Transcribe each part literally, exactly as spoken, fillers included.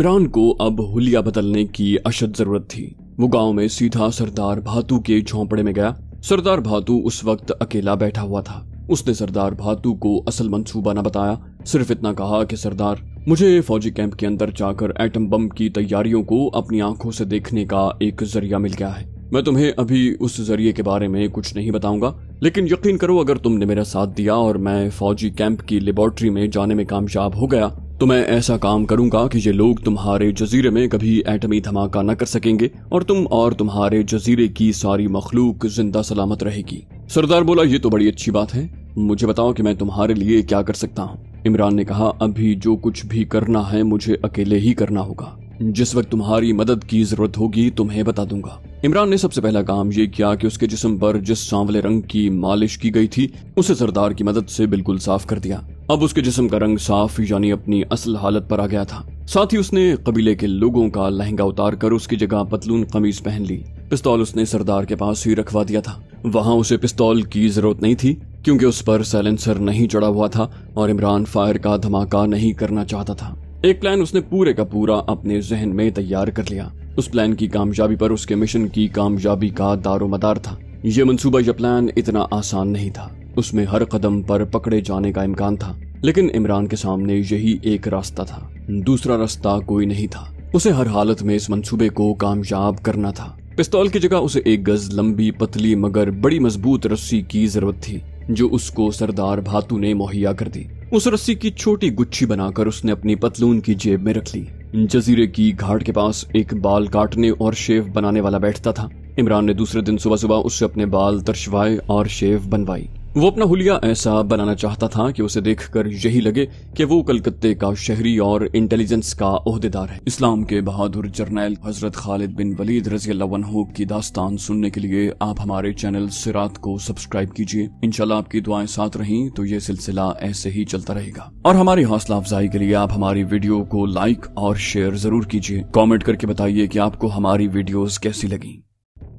इमरान को अब हुलिया बदलने की अशद जरूरत थी। वो गांव में सीधा सरदार भातू के झोंपड़े में गया। सरदार भातू उस वक्त अकेला बैठा हुआ था। उसने सरदार भातू को असल मंसूबा न बताया, सिर्फ इतना कहा कि सरदार, मुझे फौजी कैंप के अंदर जाकर एटम बम की तैयारियों को अपनी आंखों से देखने का एक जरिया मिल गया है। मैं तुम्हें अभी उस जरिए के बारे में कुछ नहीं बताऊंगा, लेकिन यकीन करो अगर तुमने मेरा साथ दिया और मैं फौजी कैंप की लेबोरेटरी में जाने में कामयाब हो गया तो मैं ऐसा काम करूंगा कि ये लोग तुम्हारे जजीरे में कभी एटमी धमाका न कर सकेंगे और तुम और तुम्हारे जजीरे की सारी मखलूक जिंदा सलामत रहेगी। सरदार बोला, ये तो बड़ी अच्छी बात है, मुझे बताओ कि मैं तुम्हारे लिए क्या कर सकता हूँ। इमरान ने कहा, अभी जो कुछ भी करना है मुझे अकेले ही करना होगा, जिस वक्त तुम्हारी मदद की जरूरत होगी तुम्हें बता दूंगा। इमरान ने सबसे पहला काम ये किया कि उसके जिस्म पर जिस सांवले रंग की मालिश की गई थी उसे सरदार की मदद से बिल्कुल साफ कर दिया। अब उसके जिस्म का रंग साफ यानी अपनी असल हालत पर आ गया था। साथ ही उसने कबीले के लोगों का लहंगा उतार कर उसकी जगह पतलून कमीज पहन ली। पिस्तौल उसने सरदार के पास ही रखवा दिया था। वहाँ उसे पिस्तौल की जरूरत नहीं थी क्योंकि उस पर साइलेंसर नहीं चढ़ा हुआ था और इमरान फायर का धमाका नहीं करना चाहता था। एक प्लान उसने पूरे का पूरा अपने जहन में तैयार कर लिया। उस प्लान की कामयाबी पर उसके मिशन की कामयाबी का दारोमदार था। ये मंसूबा, यह प्लान इतना आसान नहीं था। उसमें हर कदम पर पकड़े जाने का इम्कान था, लेकिन इमरान के सामने यही एक रास्ता था, दूसरा रास्ता कोई नहीं था। उसे हर हालत में इस मंसूबे को कामयाब करना था। पिस्तौल की जगह उसे एक गज लंबी पतली मगर बड़ी मजबूत रस्सी की जरूरत थी जो उसको सरदार भातू ने मुहैया कर दी। उस रस्सी की छोटी गुच्छी बनाकर उसने अपनी पतलून की जेब में रख ली। जजीरे की घाट के पास एक बाल काटने और शेव बनाने वाला बैठता था। इमरान ने दूसरे दिन सुबह सुबह उससे अपने बाल तरशवाए और शेव बनवाई। वो अपना हुलिया ऐसा बनाना चाहता था कि उसे देखकर यही लगे कि वो कलकत्ते का शहरी और इंटेलिजेंस का ओहदेदार है। इस्लाम के बहादुर जर्नैल हजरत खालिद बिन वलीद रज़ियल्लाहु अन्हु की दास्तान सुनने के लिए आप हमारे चैनल सिरात को सब्सक्राइब कीजिए। इंशाल्लाह आपकी दुआएं साथ रहीं तो ये सिलसिला ऐसे ही चलता रहेगा। और हमारी हौसला अफजाई के लिए आप हमारी वीडियो को लाइक और शेयर जरूर कीजिए। कॉमेंट करके बताइए की आपको हमारी वीडियोज कैसी लगी।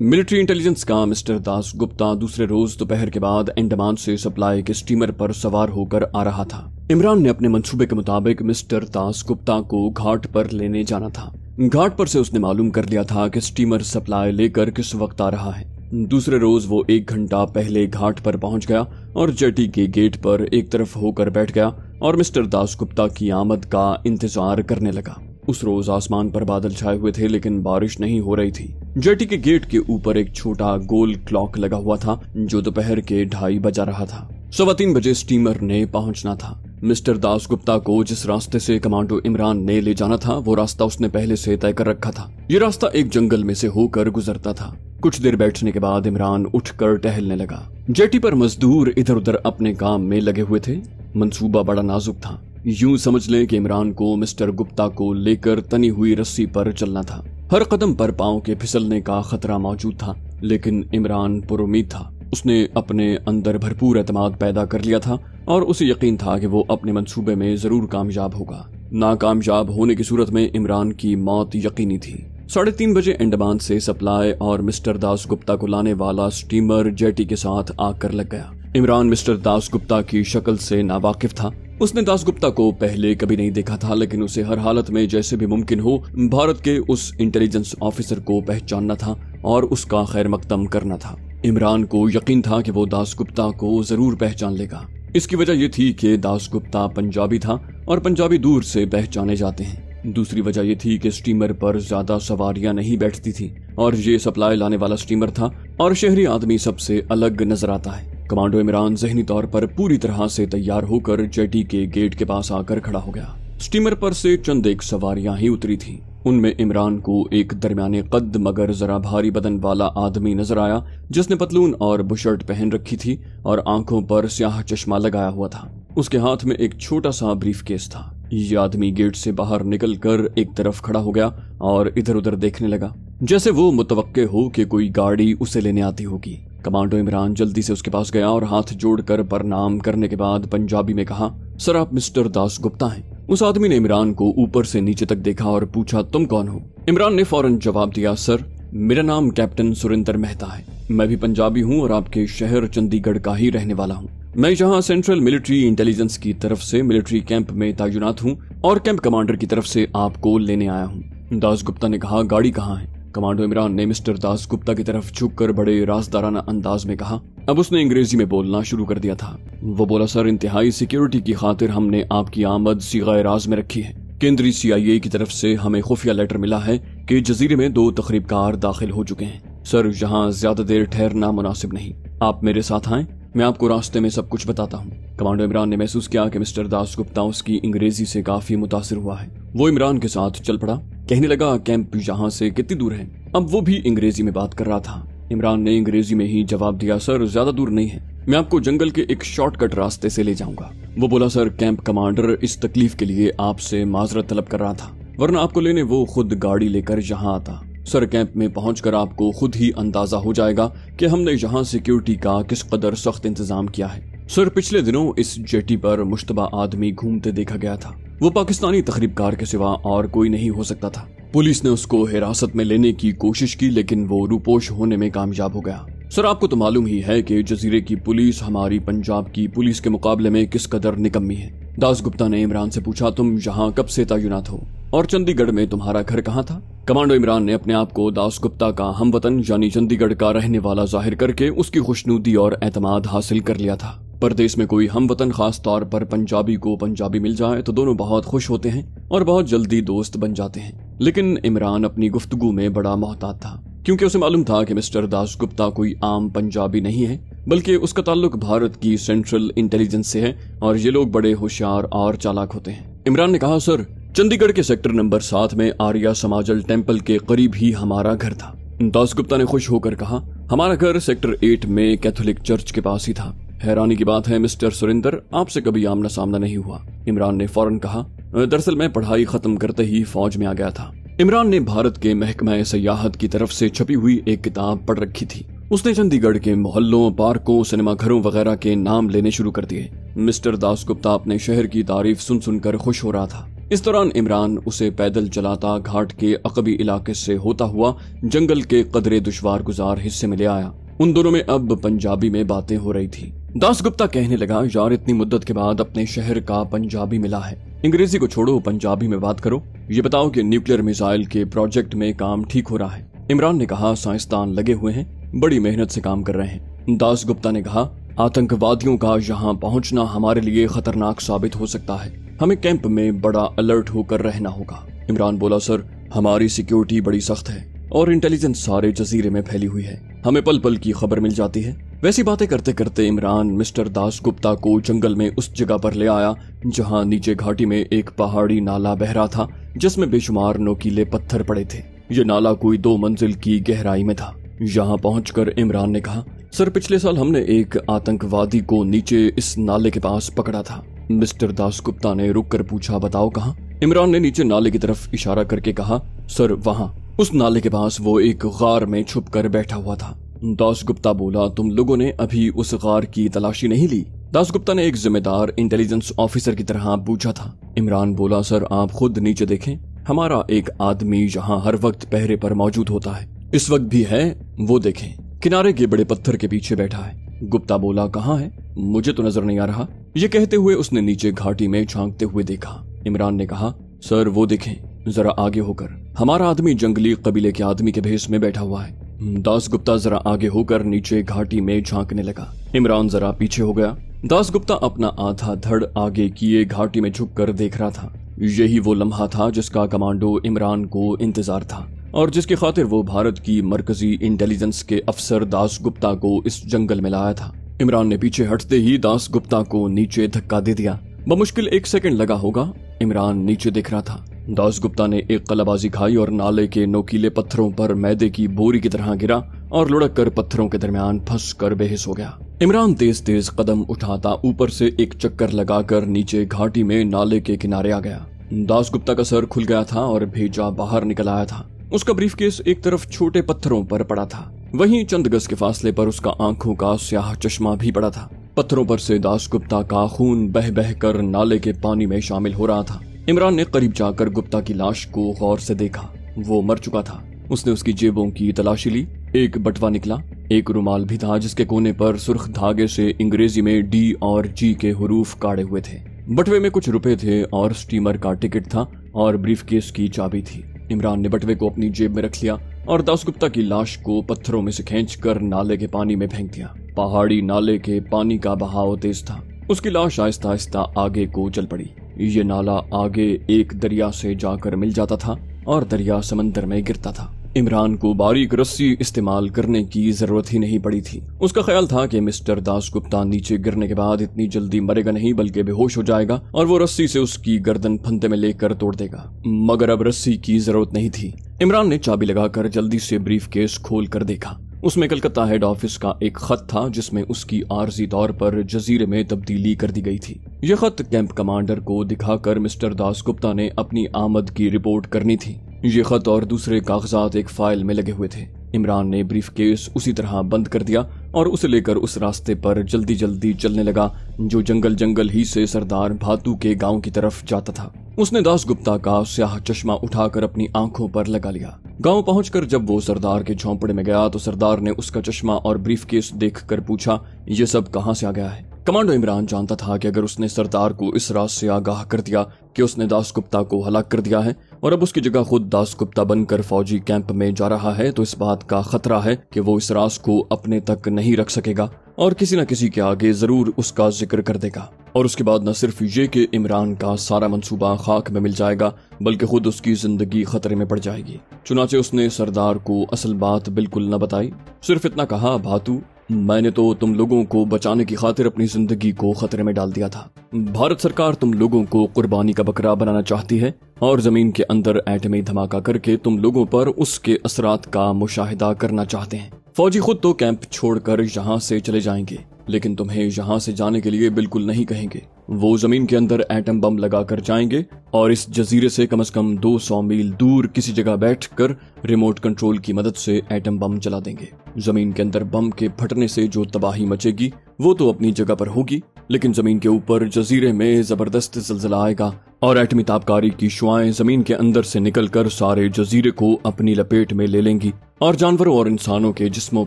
मिलिट्री इंटेलिजेंस का मिस्टर दास गुप्ता दूसरे रोज दोपहर के बाद अंडमान से सप्लाई के स्टीमर पर सवार होकर आ रहा था। इमरान ने अपने मंसूबे के मुताबिक मिस्टर दास गुप्ता को घाट पर लेने जाना था। घाट पर से उसने मालूम कर लिया था कि स्टीमर सप्लाई लेकर किस वक्त आ रहा है। दूसरे रोज वो एक घंटा पहले घाट पर पहुंच गया और जेटी के गेट पर एक तरफ होकर बैठ गया और मिस्टर दास गुप्ता की आमद का इंतजार करने लगा। उस रोज आसमान पर बादल छाए हुए थे लेकिन बारिश नहीं हो रही थी। जेटी के गेट के ऊपर एक छोटा गोल क्लॉक लगा हुआ था जो दोपहर के ढाई बजा रहा था। सवा तीन बजे स्टीमर ने पहुंचना था। मिस्टर दास गुप्ता को जिस रास्ते से कमांडो इमरान ने ले जाना था वो रास्ता उसने पहले से तय कर रखा था। ये रास्ता एक जंगल में से होकर गुजरता था। कुछ देर बैठने के बाद इमरान उठकर टहलने लगा। जेटी पर मजदूर इधर उधर अपने काम में लगे हुए थे। मंसूबा बड़ा नाजुक था। यूं समझ लें कि इमरान को मिस्टर गुप्ता को लेकर तनी हुई रस्सी पर चलना था। हर कदम पर पांव के फिसलने का खतरा मौजूद था, लेकिन इमरान पुरुमीद था। उसने अपने अंदर भरपूर एतमाद पैदा कर लिया था और उसे यकीन था कि वो अपने मंसूबे में जरूर कामयाब होगा। नाकामयाब होने की सूरत में इमरान की मौत यकीनी थी। साढ़े तीन बजे अंडमान से सप्लाई और मिस्टर दास गुप्ता को लाने वाला स्टीमर जेटी के साथ आकर लग गया। इमरान मिस्टर दास गुप्ता की शक्ल से नावाकिफ था। उसने दास गुप्ता को पहले कभी नहीं देखा था, लेकिन उसे हर हालत में जैसे भी मुमकिन हो भारत के उस इंटेलिजेंस ऑफिसर को पहचानना था और उसका खैर मकदम करना था। इमरान को यकीन था कि वो दास गुप्ता को जरूर पहचान लेगा। इसकी वजह यह थी कि दास गुप्ता पंजाबी था और पंजाबी दूर से पहचाने जाते हैं। दूसरी वजह यह थी कि स्टीमर पर ज्यादा सवारियां नहीं बैठती थी और ये सप्लाई लाने वाला स्टीमर था और शहरी आदमी सबसे अलग नजर आता है। कमांडो इमरान ज़हनी तौर पर पूरी तरह से तैयार होकर जेटी के गेट के पास आकर खड़ा हो गया। स्टीमर पर से चंद एक सवारियां ही उतरी थीं। उनमें इमरान को एक दरमियाने कद मगर जरा भारी बदन वाला आदमी नजर आया जिसने पतलून और बुशर्ट पहन रखी थी और आंखों पर स्याह चश्मा लगाया हुआ था। उसके हाथ में एक छोटा सा ब्रीफकेस था। ये आदमी गेट से बाहर निकलकर एक तरफ खड़ा हो गया और इधर उधर देखने लगा जैसे वो मुतवक्के हो कि कोई गाड़ी उसे लेने आती होगी। कमांडो इमरान जल्दी से उसके पास गया और हाथ जोड़कर प्रणाम करने के बाद पंजाबी में कहा, सर आप मिस्टर दास गुप्ता हैं? उस आदमी ने इमरान को ऊपर से नीचे तक देखा और पूछा, तुम कौन हो? इमरान ने फौरन जवाब दिया, सर मेरा नाम कैप्टन सुरेंद्र मेहता है, मैं भी पंजाबी हूँ और आपके शहर चंडीगढ़ का ही रहने वाला हूँ। मैं यहाँ सेंट्रल मिलिट्री इंटेलिजेंस की तरफ से मिलिट्री कैंप में तैनात हूँ और कैंप कमांडर की तरफ से आपको लेने आया हूँ। दास गुप्ता ने कहा, गाड़ी कहाँ है? कमांडो इमरान ने मिस्टर दास गुप्ता की तरफ झुककर बड़े राजदाराना अंदाज में कहा। अब उसने अंग्रेजी में बोलना शुरू कर दिया था। वो बोला, सर इंतहाई सिक्योरिटी की खातिर हमने आपकी आमद सीगाए राज में रखी है। केंद्रीय सीआईए की तरफ से हमें खुफिया लेटर मिला है कि जजीरे में दो तखरीबकार दाखिल हो चुके हैं। सर यहाँ ज्यादा देर ठहरना मुनासिब नहीं, आप मेरे साथ आए, मैं आपको रास्ते में सब कुछ बताता हूँ। कमांडो इमरान ने महसूस किया कि मिस्टर दास गुप्ता उसकी अंग्रेजी से काफी मुतासिर हुआ है। वो इमरान के साथ चल पड़ा, कहने लगा कैंप यहाँ से कितनी दूर है? अब वो भी अंग्रेजी में बात कर रहा था। इमरान ने अंग्रेजी में ही जवाब दिया, सर ज्यादा दूर नहीं है, मैं आपको जंगल के एक शॉर्टकट रास्ते से ले जाऊंगा। वो बोला, सर कैंप कमांडर इस तकलीफ के लिए आपसे माजरत तलब कर रहा था, वरना आपको लेने वो खुद गाड़ी लेकर यहाँ आता। सर कैंप में पहुंचकर आपको खुद ही अंदाजा हो जाएगा कि हमने यहाँ सिक्योरिटी का किस कदर सख्त इंतजाम किया है। सर पिछले दिनों इस जेटी पर मुश्तबा आदमी घूमते देखा गया था। वो पाकिस्तानी तखरीबकार के सिवा और कोई नहीं हो सकता था। पुलिस ने उसको हिरासत में लेने की कोशिश की, लेकिन वो रूपोश होने में कामयाब हो गया। सर आपको तो मालूम ही है कि जजीरे की पुलिस हमारी पंजाब की पुलिस के मुकाबले में किस कदर निकम्मी है। दास गुप्ता ने इमरान से पूछा, तुम यहाँ कब से तैनात हो और चंडीगढ़ में तुम्हारा घर कहाँ था? कमांडो इमरान ने अपने आप को दास गुप्ता का हमवतन यानी चंडीगढ़ का रहने वाला जाहिर करके उसकी खुशनुदी और एतमाद हासिल कर लिया था। परदेश में कोई हमवतन खास तौर पर पंजाबी को पंजाबी मिल जाए तो दोनों बहुत खुश होते हैं और बहुत जल्दी दोस्त बन जाते हैं। लेकिन इमरान अपनी गुफ्तगू में बड़ा मोहतात था, क्योंकि उसे मालूम था कि मिस्टर दास गुप्ता कोई आम पंजाबी नहीं है, बल्कि उसका ताल्लुक भारत की सेंट्रल इंटेलिजेंस से है और ये लोग बड़े होशियार और चालाक होते हैं। इमरान ने कहा, सर चंडीगढ़ के सेक्टर नंबर सात में आर्या समाजल टेम्पल के करीब ही हमारा घर था। दास गुप्ता ने खुश होकर कहा, हमारा घर सेक्टर एट में कैथोलिक चर्च के पास ही था। हैरानी की बात है मिस्टर सुरेंद्र, आपसे कभी आमना सामना नहीं हुआ। इमरान ने फौरन कहा, दरअसल मैं पढ़ाई खत्म करते ही फौज में आ गया था। इमरान ने भारत के महकमा सियाहत की तरफ से छपी हुई एक किताब पढ़ रखी थी। उसने चंडीगढ़ के मोहल्लों, पार्कों, सिनेमा घरों वगैरह के नाम लेने शुरू कर दिए। मिस्टर दास गुप्ता अपने शहर की तारीफ सुन सुनकर खुश हो रहा था। इस दौरान इमरान उसे पैदल चलाता घाट के अकबी इलाके से होता हुआ जंगल के कदरे दुश्वार गुजार हिस्से में ले आया। उन दोनों में अब पंजाबी में बातें हो रही थी। दास गुप्ता कहने लगा, यार इतनी मुद्दत के बाद अपने शहर का पंजाबी मिला है, अंग्रेजी को छोड़ो पंजाबी में बात करो, ये बताओ कि न्यूक्लियर मिसाइल के प्रोजेक्ट में काम ठीक हो रहा है? इमरान ने कहा, साइंसदान लगे हुए हैं, बड़ी मेहनत से काम कर रहे हैं। दास गुप्ता ने कहा, आतंकवादियों का यहाँ पहुँचना हमारे लिए खतरनाक साबित हो सकता है, हमें कैंप में बड़ा अलर्ट होकर रहना होगा। इमरान बोला, सर हमारी सिक्योरिटी बड़ी सख्त है और इंटेलिजेंस सारे जजीरे में फैली हुई है, हमें पल पल की खबर मिल जाती है। वैसी बातें करते करते इमरान मिस्टर दास गुप्ता को जंगल में उस जगह पर ले आया जहां नीचे घाटी में एक पहाड़ी नाला बह रहा था, जिसमें बेशुमार नोकीले पत्थर पड़े थे। ये नाला कोई दो मंजिल की गहराई में था। यहाँ पहुँचकर इमरान ने कहा, सर पिछले साल हमने एक आतंकवादी को नीचे इस नाले के पास पकड़ा था। मिस्टर दास गुप्ता ने रुककर पूछा, बताओ कहाँ? इमरान ने नीचे नाले की तरफ इशारा करके कहा, सर वहाँ उस नाले के पास वो एक गार में छुपकर बैठा हुआ था। दास गुप्ता बोला, तुम लोगों ने अभी उस गार की तलाशी नहीं ली? दास गुप्ता ने एक जिम्मेदार इंटेलिजेंस ऑफिसर की तरह पूछा था। इमरान बोला, सर आप खुद नीचे देखें, हमारा एक आदमी यहाँ हर वक्त पहरे पर मौजूद होता है, इस वक्त भी है, वो देखें किनारे के बड़े पत्थर के पीछे बैठा है। गुप्ता बोला, कहाँ है? मुझे तो नजर नहीं आ रहा। ये कहते हुए उसने नीचे घाटी में झांकते हुए देखा। इमरान ने कहा, सर वो देखें जरा आगे होकर, हमारा आदमी जंगली कबीले के आदमी के भेष में बैठा हुआ है। दास गुप्ता जरा आगे होकर नीचे घाटी में झांकने लगा। इमरान जरा पीछे हो गया। दास गुप्ता अपना आधा धड़ आगे किए घाटी में झुक कर देख रहा था। यही वो लम्हा था जिसका कमांडो इमरान को इंतजार था और जिसकी खातिर वो भारत की मरकजी इंटेलिजेंस के अफसर दास गुप्ता को इस जंगल में लाया था। इमरान ने पीछे हटते ही दास गुप्ता को नीचे धक्का दे दिया। बमुश्किल एक सेकंड लगा होगा, इमरान नीचे देख रहा था। दास गुप्ता ने एक कलाबाजी खाई और नाले के नोकीले पत्थरों पर मैदे की बोरी की तरह गिरा और लुढ़क कर पत्थरों के दरमियान फंस कर बेहिस हो गया। इमरान तेज तेज कदम उठाता ऊपर से एक चक्कर लगाकर नीचे घाटी में नाले के किनारे आ गया। दास गुप्ता का सर खुल गया था और भेजा बाहर निकल आया था। उसका ब्रीफकेस एक तरफ छोटे पत्थरों पर पड़ा था, वहीं चंद गज के फासले पर उसका आंखों का स्याह चश्मा भी पड़ा था। पत्थरों पर से दास गुप्ता का खून बह बह कर नाले के पानी में शामिल हो रहा था। इमरान ने करीब जाकर गुप्ता की लाश को गौर से देखा। वो मर चुका था। उसने उसकी जेबों की तलाशी ली एक बटवा निकला, एक रुमाल भी था जिसके कोने पर सुर्ख धागे से अंग्रेजी में डी और जी के हुरूफ काढ़े हुए थे। बटवे में कुछ रुपए थे और स्टीमर का टिकट था और ब्रीफकेस की चाबी थी। इमरान ने बटवे को अपनी जेब में रख लिया और दास गुप्ता की लाश को पत्थरों में से खींचकर नाले के पानी में फेंक दिया। पहाड़ी नाले के पानी का बहाव तेज था। उसकी लाश आहिस्ता आहिस्ता आगे को चल पड़ी। ये नाला आगे एक दरिया से जाकर मिल जाता था और दरिया समंदर में गिरता था। इमरान को बारीक रस्सी इस्तेमाल करने की जरूरत ही नहीं पड़ी थी। उसका ख्याल था कि मिस्टर दासगुप्ता नीचे गिरने के बाद इतनी जल्दी मरेगा नहीं बल्कि बेहोश हो जाएगा और वो रस्सी से उसकी गर्दन फंदे में लेकर तोड़ देगा, मगर अब रस्सी की जरूरत नहीं थी। इमरान ने चाबी लगाकर जल्दी से ब्रीफकेस खोल कर देखा। उसमें कलकत्ता हेड ऑफिस का एक खत था जिसमें उसकी आर्जी तौर पर जजीरे में तब्दीली कर दी गई थी। यह खत कैंप कमांडर को दिखाकर मिस्टर दासगुप्ता ने अपनी आमद की रिपोर्ट करनी थी। ये खत और दूसरे कागजात एक फाइल में लगे हुए थे। इमरान ने ब्रीफकेस उसी तरह बंद कर दिया और उसे लेकर उस रास्ते पर जल्दी जल्दी चलने लगा जो जंगल जंगल ही से सरदार भातू के गांव की तरफ जाता था। उसने दासगुप्ता का स्याह चश्मा उठाकर अपनी आंखों पर लगा लिया। गांव पहुंचकर जब वो सरदार के झोंपड़े में गया तो सरदार ने उसका चश्मा और ब्रीफकेस देखकर पूछा, ये सब कहाँ से आ गया है? कमांडो इमरान जानता था कि अगर उसने सरदार को इस राज से आगाह कर दिया कि उसने दासगुप्ता को हलाक कर दिया है और अब उसकी जगह खुद दासगुप्ता बनकर फौजी कैंप में जा रहा है तो इस बात का खतरा है कि वो इस राज को अपने तक नहीं रख सकेगा और किसी न किसी के आगे जरूर उसका जिक्र कर देगा। और उसके बाद न सिर्फ ये कि इमरान का सारा मंसूबा खाक में मिल जाएगा बल्कि खुद उसकी जिंदगी खतरे में पड़ जाएगी। चुनाचे उसने सरदार को असल बात बिल्कुल न बताई, सिर्फ इतना कहा, भातू, मैंने तो तुम लोगों को बचाने की खातिर अपनी जिंदगी को खतरे में डाल दिया था। भारत सरकार तुम लोगों को कुर्बानी का बकरा बनाना चाहती है और जमीन के अंदर एटमी धमाका करके तुम लोगों पर उसके असरात का मुशाहिदा करना चाहते हैं। फौजी खुद तो कैंप छोड़कर यहाँ से चले जाएंगे लेकिन तुम्हें यहाँ से जाने के लिए बिल्कुल नहीं कहेंगे। वो जमीन के अंदर एटम बम लगाकर जाएंगे और इस जजीरे से कम से कम दो सौ मील दूर किसी जगह बैठकर रिमोट कंट्रोल की मदद से एटम बम चला देंगे। जमीन के अंदर बम के फटने से जो तबाही मचेगी वो तो अपनी जगह पर होगी लेकिन जमीन के ऊपर जजीरे में जबरदस्त जलजला आएगा और एटमी तापकारी की शुआएं जमीन के अंदर से निकलकर सारे जजीरे को अपनी लपेट में ले लेंगी और जानवरों और इंसानों के जिस्मों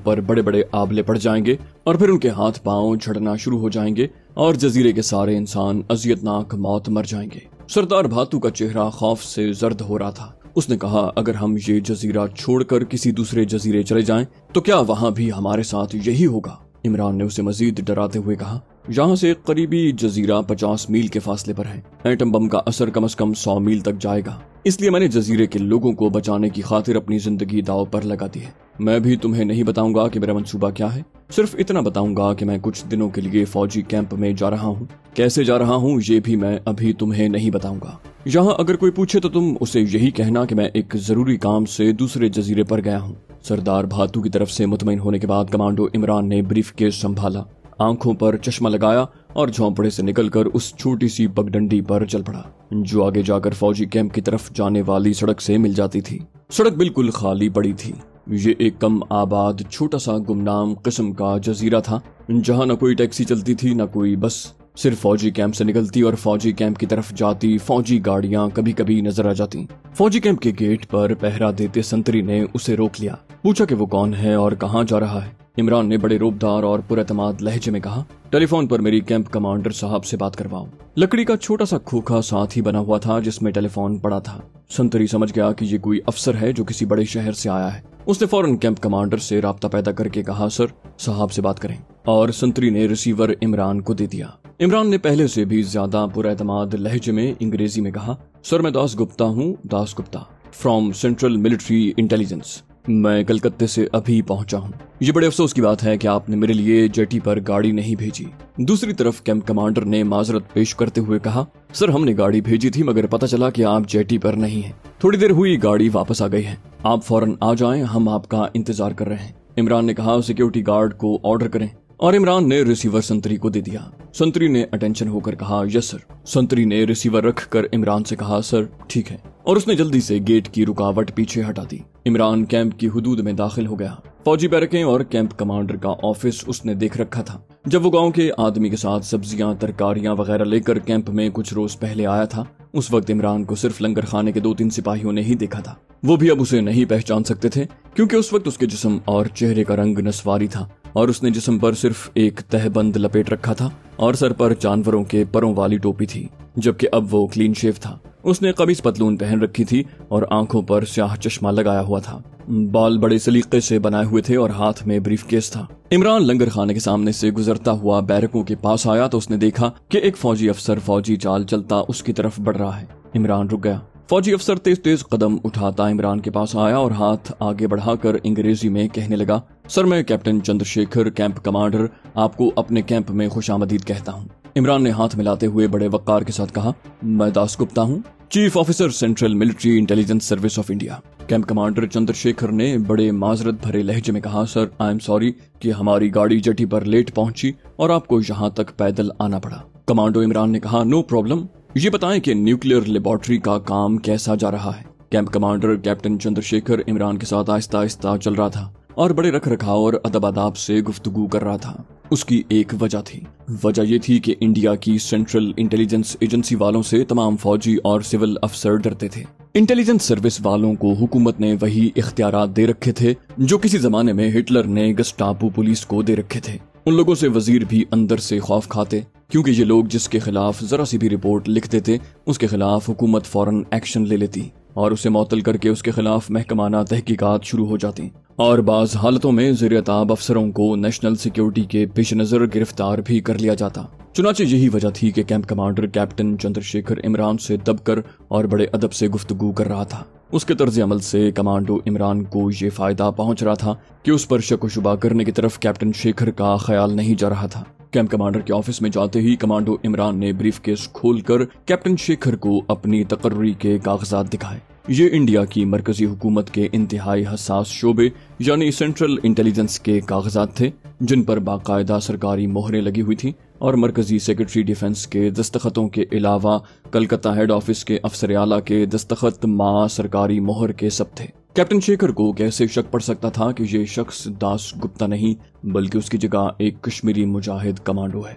पर बड़े बड़े आबले पड़ जाएंगे और फिर उनके हाथ पांव झड़ना शुरू हो जाएंगे और जजीरे के सारे इंसान अजियतनाक मौत मर जाएंगे। सरदार भातू का चेहरा खौफ से जर्द हो रहा था। उसने कहा, अगर हम ये जजीरा छोड़कर किसी दूसरे जजीरे चले जाएं तो क्या वहाँ भी हमारे साथ यही होगा? इमरान ने उसे मजीद डराते हुए कहा, यहाँ से करीबी जजीरा पचास मील के फासले पर है। एटम बम का असर कम से कम सौ मील तक जाएगा, इसलिए मैंने जजीरे के लोगों को बचाने की खातिर अपनी जिंदगी दाव पर लगा दी है। मैं भी तुम्हें नहीं बताऊंगा कि मेरा मंसूबा क्या है, सिर्फ इतना बताऊंगा कि मैं कुछ दिनों के लिए फौजी कैंप में जा रहा हूँ। कैसे जा रहा हूँ ये भी मैं अभी तुम्हें नहीं बताऊंगा। यहाँ अगर कोई पूछे तो तुम उसे यही कहना कि मैं एक जरूरी काम से दूसरे जजीरे पर गया हूँ। सरदार भातू की तरफ से मुतमईन होने के बाद कमांडो इमरान ने ब्रीफकेस संभाला, आंखों पर चश्मा लगाया और झोंपड़े से निकलकर उस छोटी सी पगडंडी पर चल पड़ा जो आगे जाकर फौजी कैंप की तरफ जाने वाली सड़क से मिल जाती थी। सड़क बिल्कुल खाली पड़ी थी। ये एक कम आबाद छोटा सा गुमनाम किस्म का जजीरा था जहाँ न कोई टैक्सी चलती थी न कोई बस। सिर्फ फौजी कैंप से निकलती और फौजी कैंप की तरफ जाती फौजी गाड़ियाँ कभी कभी नजर आ जाती। फौजी कैंप के गेट पर पहरा देते संतरी ने उसे रोक लिया, पूछा कि वो कौन है और कहाँ जा रहा है। इमरान ने बड़े रोबदार और पुरतमाद लहजे में कहा, टेलीफोन पर मेरी कैंप कमांडर साहब से बात करवाओ। लकड़ी का छोटा सा खोखा साथ ही बना हुआ था जिसमें टेलीफोन पड़ा था। संतरी समझ गया कि ये कोई अफसर है जो किसी बड़े शहर से आया है। उसने फौरन कैंप कमांडर से राब्ता पैदा करके कहा, सर साहब से बात करें, और संतरी ने रिसीवर इमरान को दे दिया। इमरान ने पहले से भी ज्यादा पुरतमाद लहजे में अंग्रेजी में कहा, सर मैं दासगुप्ता हूँ, Dasgupta from central military intelligence. मैं कलकत्ते से अभी पहुंचा हूं। ये बड़े अफसोस की बात है कि आपने मेरे लिए जेटी पर गाड़ी नहीं भेजी। दूसरी तरफ कैंप कमांडर ने माजरत पेश करते हुए कहा, सर हमने गाड़ी भेजी थी मगर पता चला कि आप जेटी पर नहीं हैं। थोड़ी देर हुई गाड़ी वापस आ गई है, आप फौरन आ जाएं, हम आपका इंतजार कर रहे हैं। इमरान ने कहा, सिक्योरिटी गार्ड को ऑर्डर करें, और इमरान ने रिसीवर संतरी को दे दिया। संतरी ने अटेंशन होकर कहा, यस सर। संतरी ने रिसीवर रख कर इमरान से कहा, सर ठीक है, और उसने जल्दी से गेट की रुकावट पीछे हटा दी। इमरान कैंप की हुदूद में दाखिल हो गया। फौजी बैरकें और कैंप कमांडर का ऑफिस उसने देख रखा था। जब वो गांव के आदमी के साथ सब्जियां तरकारियां वगैरह लेकर कैंप में कुछ रोज पहले आया था उस वक्त इमरान को सिर्फ लंगर खाने के दो तीन सिपाहियों ने ही देखा था। वो भी अब उसे नहीं पहचान सकते थे क्योंकि उस वक्त उसके जिस्म और चेहरे का रंग नस्वारी था और उसने जिस्म पर सिर्फ एक तहबंद लपेट रखा था और सर पर जानवरों के परों वाली टोपी थी, जबकि अब वो क्लीन शेव था। उसने कमीज पतलून पहन रखी थी और आंखों पर स्याह चश्मा लगाया हुआ था। बाल बड़े सलीके से बनाए हुए थे और हाथ में ब्रीफकेस था। इमरान लंगर खाने के सामने से गुजरता हुआ बैरकों के पास आया तो उसने देखा कि एक फौजी अफसर फौजी चाल चलता उसकी तरफ बढ़ रहा है। इमरान रुक गया। फौजी अफसर तेज तेज कदम उठाता इमरान के पास आया और हाथ आगे बढ़ाकर अंग्रेजी में कहने लगा, सर मैं कैप्टन चंद्रशेखर कैंप कमांडर आपको अपने कैंप में खुशामदीद कहता हूँ। इमरान ने हाथ मिलाते हुए बड़े वक़ार के साथ कहा, मैं दास गुप्ता हूँ, chief officer central military intelligence service of India. Camp commander Chandrashekhar ने बड़े माजरत भरे लहजे में कहा, सर आई एम सॉरी कि हमारी गाड़ी जेटी पर लेट पहुंची और आपको यहाँ तक पैदल आना पड़ा। कमांडो इमरान ने कहा, नो प्रॉब्लम, ये बताएं कि न्यूक्लियर लेबोरेटरी का काम कैसा जा रहा है। Camp commander captain Chandrashekhar Imran के साथ आहिस्ता आहिस्ता चल रहा था और बड़े रख रखाव और अदब आदाब से गुफ्तगू कर रहा था। उसकी एक वजह थी। वजह ये थी कि इंडिया की सेंट्रल इंटेलिजेंस एजेंसी वालों से तमाम फौजी और सिविल अफसर डरते थे। इंटेलिजेंस सर्विस वालों को हुकूमत ने वही इख्तियारात दे रखे थे जो किसी जमाने में हिटलर ने गस्टापो पुलिस को दे रखे थे। उन लोगों से वजीर भी अंदर से खौफ खाते क्योंकि ये लोग जिसके खिलाफ जरा सी भी रिपोर्ट लिखते थे उसके खिलाफ हुकूमत फौरन एक्शन ले लेती और उसे मअतल करके उसके खिलाफ महकमाना तहकीकात शुरू हो जाती और बाज हालतों में ज़ेर-ए-ताब अफसरों को नेशनल सिक्योरिटी के पेश नज़र गिरफ्तार भी कर लिया जाता। चुनाचे यही वजह थी कि camp commander captain Chandrashekhar Imran से दबकर और बड़े अदब से गुफ्तगू कर रहा था। उसके तर्ज अमल से कमांडो इमरान को ये फायदा पहुंच रहा था कि उस पर शक व शुबा करने की तरफ कैप्टन शेखर का ख्याल नहीं जा रहा था। कैंप कमांडर के ऑफिस में जाते ही कमांडो इमरान ने ब्रीफकेस खोलकर कैप्टन शेखर को अपनी तकर्री के कागजात दिखाए। ये इंडिया की मरकजी हुकूमत के इंतहाई हसास शोबे यानी सेंट्रल इंटेलिजेंस के कागजात थे जिन पर बाकायदा सरकारी मोहरें लगी हुई थी और मरकजी सेक्रेटरी डिफेंस के दस्तखतों के अलावा कलकत्ता हेड ऑफिस के अफसर आला के दस्तखत माँ सरकारी मोहर के सब थे। कैप्टन शेखर को कैसे शक पड़ सकता था कि ये शख्स दास गुप्ता नहीं बल्कि उसकी जगह एक कश्मीरी मुजाहिद कमांडो है।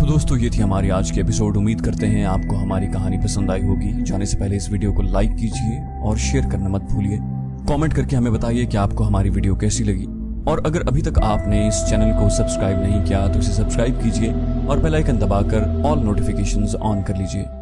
तो दोस्तों ये थी हमारी आज के एपिसोड। उम्मीद करते हैं आपको हमारी कहानी पसंद आई होगी। जाने से पहले इस वीडियो को लाइक कीजिए और शेयर करना मत भूलिए। कॉमेंट करके हमें बताइए कि आपको हमारी वीडियो कैसी लगी और अगर अभी तक आपने इस चैनल को सब्सक्राइब नहीं किया तो इसे सब्सक्राइब कीजिए और बेल आइकन दबाकर ऑल नोटिफिकेशंस ऑन कर लीजिए।